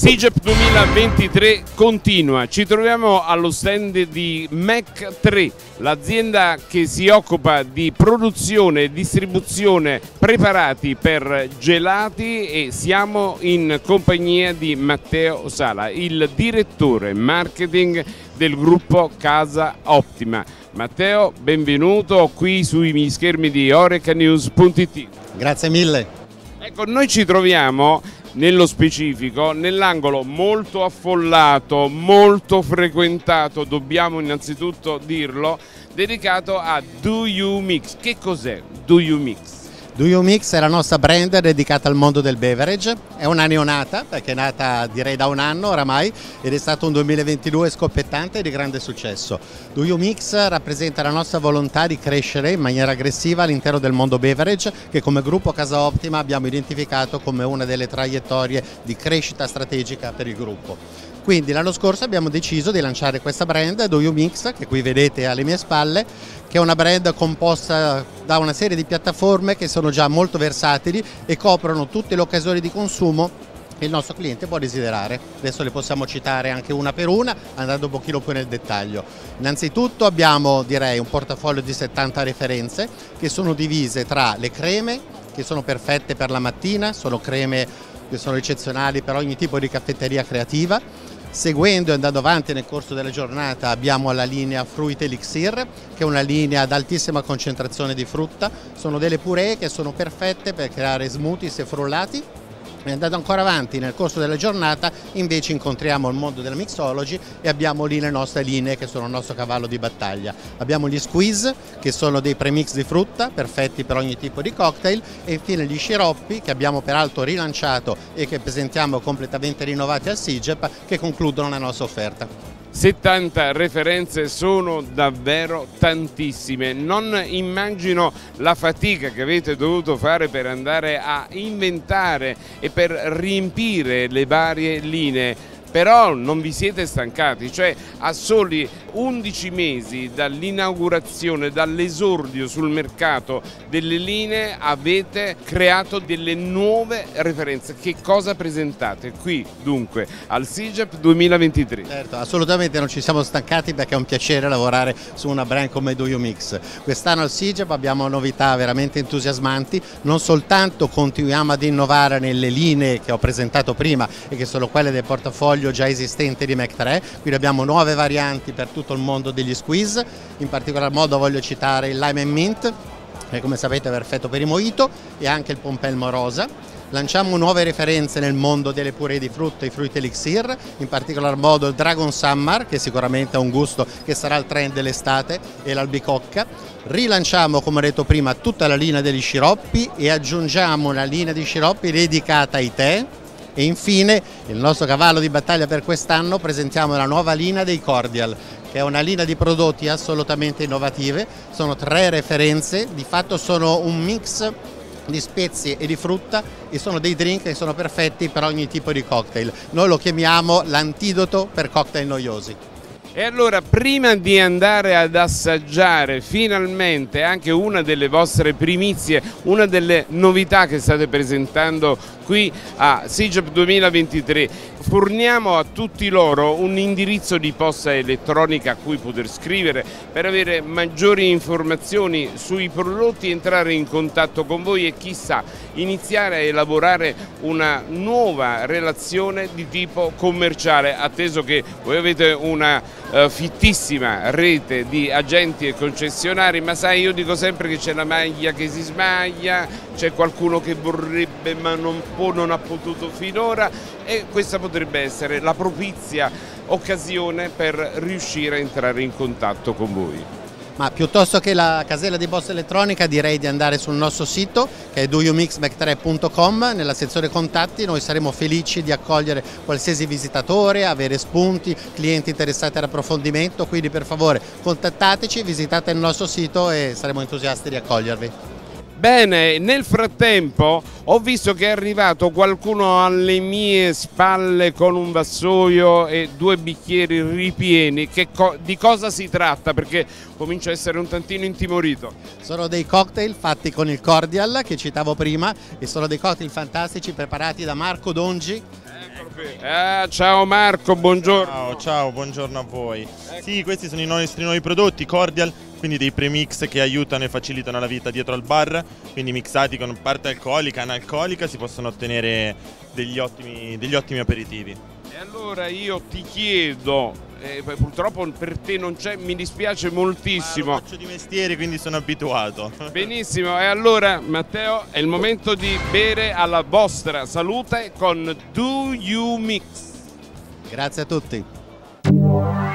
Sigep 2023 continua, ci troviamo allo stand di MEC3, l'azienda che si occupa di produzione e distribuzione preparati per gelati, e siamo in compagnia di Matteo Sala, il direttore marketing del gruppo Casa Optima. Matteo, benvenuto qui sui schermi di HorecaNews.it. Grazie mille. Ecco, noi ci troviamo nello specifico nell'angolo molto affollato, molto frequentato, dobbiamo innanzitutto dirlo, dedicato a DOuMIX. Che cos'è DOuMIX? DOuMIX è la nostra brand dedicata al mondo del beverage, è una neonata perché è nata direi da un anno oramai ed è stato un 2022 scoppiettante e di grande successo. DOuMIX rappresenta la nostra volontà di crescere in maniera aggressiva all'interno del mondo beverage, che come gruppo Casa Optima abbiamo identificato come una delle traiettorie di crescita strategica per il gruppo. Quindi l'anno scorso abbiamo deciso di lanciare questa brand DOuMIX, che qui vedete alle mie spalle, che è una brand composta da una serie di piattaforme che sono già molto versatili e coprono tutte le occasioni di consumo che il nostro cliente può desiderare. Adesso le possiamo citare anche una per una, andando un pochino più nel dettaglio. Innanzitutto abbiamo, direi, un portafoglio di 70 referenze che sono divise tra le creme, che sono perfette per la mattina, sono creme che sono eccezionali per ogni tipo di caffetteria creativa. Seguendo e andando avanti nel corso della giornata abbiamo la linea Fruit Elixir, che è una linea ad altissima concentrazione di frutta, sono delle puree che sono perfette per creare smoothies e frullati. E andando ancora avanti nel corso della giornata invece incontriamo il mondo della mixology e abbiamo lì le nostre linee che sono il nostro cavallo di battaglia. Abbiamo gli Squeeze, che sono dei premix di frutta perfetti per ogni tipo di cocktail, e infine gli sciroppi, che abbiamo peraltro rilanciato e che presentiamo completamente rinnovati al Sigep, che concludono la nostra offerta. 70 referenze sono davvero tantissime, non immagino la fatica che avete dovuto fare per andare a inventare e per riempire le varie linee, però non vi siete stancati, cioè a soli 11 mesi dall'inaugurazione, dall'esordio sul mercato delle linee avete creato delle nuove referenze. Che cosa presentate qui dunque al Sigep 2023? Certo, assolutamente non ci siamo stancati perché è un piacere lavorare su una brand come DOuMIX. Quest'anno al Sigep abbiamo novità veramente entusiasmanti, non soltanto continuiamo ad innovare nelle linee che ho presentato prima e che sono quelle del portafoglio già esistente di MEC3, quindi abbiamo nuove varianti per tutto il mondo degli squeeze, in particolar modo voglio citare il lime and mint, che come sapete è perfetto per i mojito, e anche il pompelmo rosa. Lanciamo nuove referenze nel mondo delle puree di frutta, i fruit elixir, in particolar modo il dragon summer, che sicuramente ha un gusto che sarà il trend dell'estate, e l'albicocca. Rilanciamo, come ho detto prima, tutta la linea degli sciroppi e aggiungiamo una linea di sciroppi dedicata ai tè. E infine, il nostro cavallo di battaglia per quest'anno, presentiamo la nuova linea dei Cordial, che è una linea di prodotti assolutamente innovative, sono 3 referenze, di fatto sono un mix di spezie e di frutta e sono dei drink che sono perfetti per ogni tipo di cocktail. Noi lo chiamiamo l'antidoto per cocktail noiosi. E allora, prima di andare ad assaggiare finalmente anche una delle vostre primizie, una delle novità che state presentando qui a Sigep 2023, forniamo a tutti loro un indirizzo di posta elettronica a cui poter scrivere per avere maggiori informazioni sui prodotti, entrare in contatto con voi e chissà, iniziare a elaborare una nuova relazione di tipo commerciale, atteso che voi avete una fittissima rete di agenti e concessionari, ma sai, io dico sempre che c'è la maglia che si sbaglia, c'è qualcuno che vorrebbe ma non può, non ha potuto finora, e questa potrebbe essere la propizia occasione per riuscire a entrare in contatto con voi. Ma piuttosto che la casella di posta elettronica direi di andare sul nostro sito, che è doumixmec3.com, nella sezione contatti noi saremo felici di accogliere qualsiasi visitatore, avere spunti, clienti interessati all'approfondimento, quindi per favore contattateci, visitate il nostro sito e saremo entusiasti di accogliervi. Bene, nel frattempo ho visto che è arrivato qualcuno alle mie spalle con un vassoio e due bicchieri ripieni. Di cosa si tratta? Perché comincio a essere un tantino intimorito. Sono dei cocktail fatti con il Cordial che citavo prima e sono dei cocktail fantastici preparati da Marco Dongi. Ciao Marco, buongiorno. Ciao, buongiorno a voi. Ecco. Sì, questi sono i nostri nuovi prodotti, Cordial, quindi dei premix che aiutano e facilitano la vita dietro al bar, quindi mixati con parte alcolica, analcolica, si possono ottenere degli ottimi aperitivi. E allora io ti chiedo, purtroppo per te non c'è, mi dispiace moltissimo. Ma lo faccio di mestiere, quindi sono abituato. Benissimo, e allora Matteo è il momento di bere alla vostra salute con DOuMIX. Grazie a tutti.